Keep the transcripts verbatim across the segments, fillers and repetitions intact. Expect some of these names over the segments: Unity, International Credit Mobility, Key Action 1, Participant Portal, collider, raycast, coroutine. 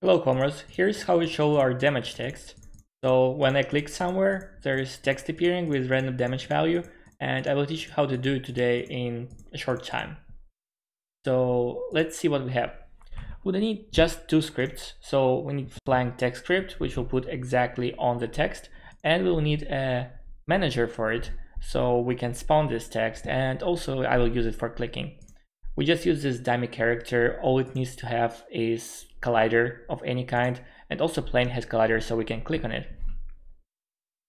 Hello Commerce, here's how we show our damage text. So when I click somewhere, there is text appearing with random damage value, and I will teach you how to do it today in a short time. So let's see what we have. We'll need just two scripts. So we need flying text script, which will put exactly on the text, and we'll need a manager for it, so we can spawn this text, and also I will use it for clicking. We just use this dummy character. All it needs to have is collider of any kind, and also plane has collider, so we can click on it.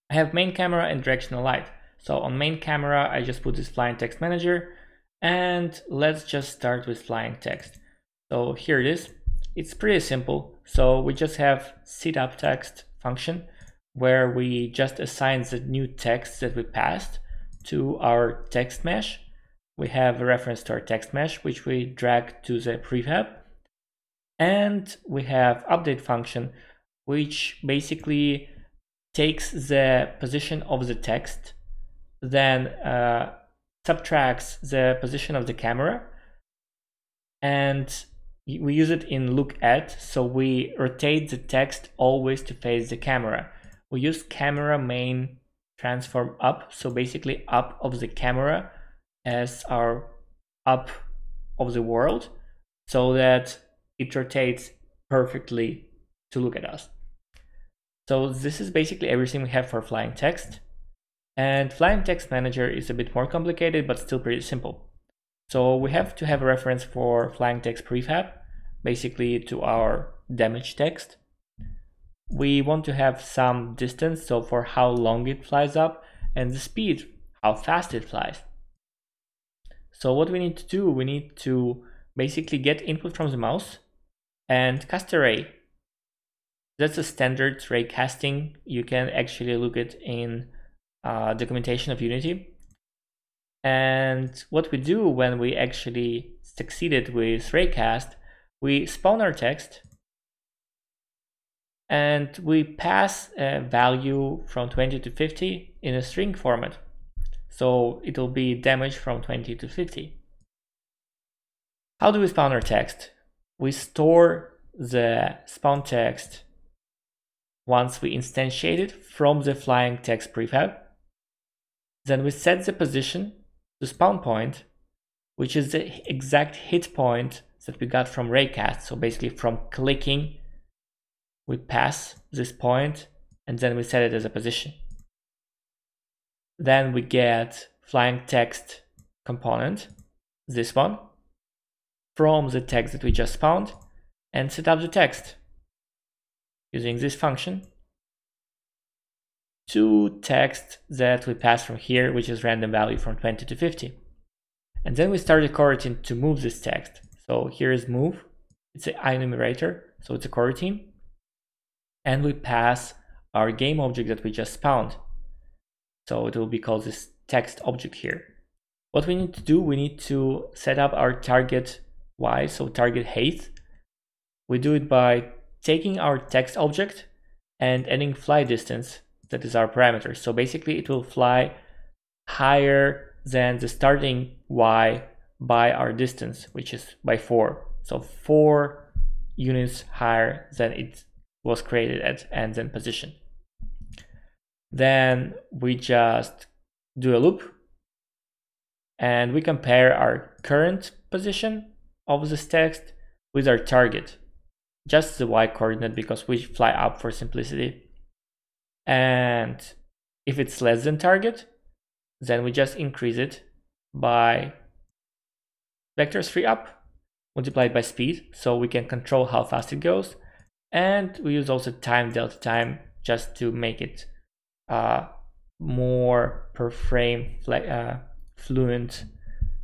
I have main camera and directional light. So on main camera, I just put this flying text manager, and let's just start with flying text. So here it is. It's pretty simple. So we just have setup text function where we just assign the new text that we passed to our text mesh. We have a reference to our text mesh, which we drag to the prefab. And we have update function, which basically takes the position of the text, then uh, subtracts the position of the camera. And we use it in look at, so we rotate the text always to face the camera. We use camera main transform up, so basically up of the camera as our up of the world, so that it rotates perfectly to look at us. So this is basically everything we have for flying text. And flying text manager is a bit more complicated, but still pretty simple. So we have to have a reference for flying text prefab, basically to our damage text. We want to have some distance, so for how long it flies up, and the speed, how fast it flies. So what we need to do, we need to basically get input from the mouse and cast a ray. That's a standard ray casting. You can actually look at in uh, documentation of Unity. And what we do when we actually succeeded with raycast, we spawn our text and we pass a value from twenty to fifty in a string format. So it will be damage from twenty to fifty. How do we spawn our text? We store the spawn text once we instantiate it from the flying text prefab. Then we set the position to spawn point, which is the exact hit point that we got from raycast. So basically from clicking, we pass this point and then we set it as a position. Then we get flying text component, this one, from the text that we just spawned, and set up the text using this function to text that we pass from here, which is random value from twenty to fifty. And then we start a coroutine to move this text. So here is move, it's an I numerator, so it's a coroutine, and we pass our game object that we just spawned. So it will be called this text object here. What we need to do, we need to set up our target Y, so target height. We do it by taking our text object and adding fly distance, that is our parameter. So basically it will fly higher than the starting Y by our distance, which is by four. So four units higher than it was created at, and then position. Then we just do a loop and we compare our current position of this text with our target, just the Y coordinate, because we fly up for simplicity. And if it's less than target, then we just increase it by vectors three up multiplied by speed, so we can control how fast it goes. And we use also time delta time just to make it uh more per frame uh, fluent.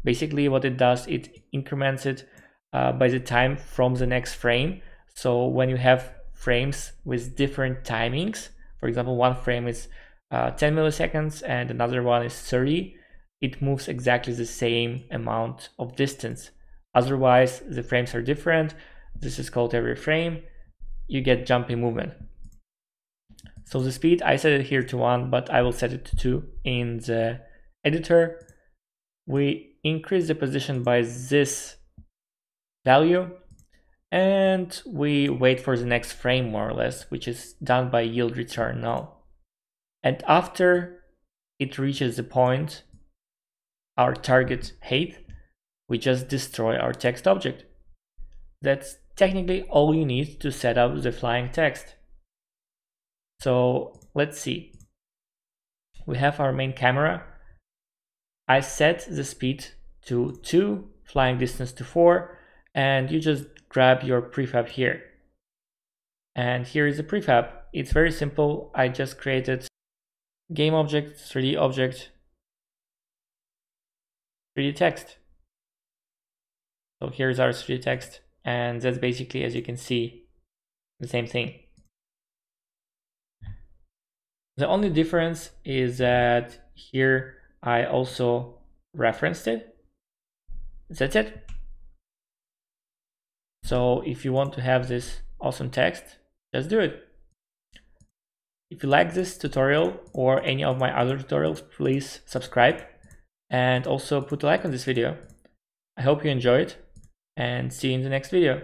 Basically what it does, it increments it uh, by the time from the next frame. So when you have frames with different timings, for example one frame is uh, ten milliseconds and another one is thirty, it moves exactly the same amount of distance. Otherwise the frames are different. This is called every frame. You get jumpy movement. So the speed, I set it here to one, but I will set it to two in the editor. We increase the position by this value and we wait for the next frame more or less, which is done by yield return null. And after it reaches the point, our target height, we just destroy our text object. That's technically all you need to set up the flying text. So let's see. We have our main camera. I set the speed to two, flying distance to four, and you just grab your prefab here. And here is the prefab. It's very simple. I just created game object, three D object, three D text. So here's our three D text, and that's basically, as you can see, the same thing. The only difference is that here I also referenced it. That's it. So if you want to have this awesome text, just do it. If you like this tutorial or any of my other tutorials, please subscribe and also put a like on this video. I hope you enjoyed, and see you in the next video.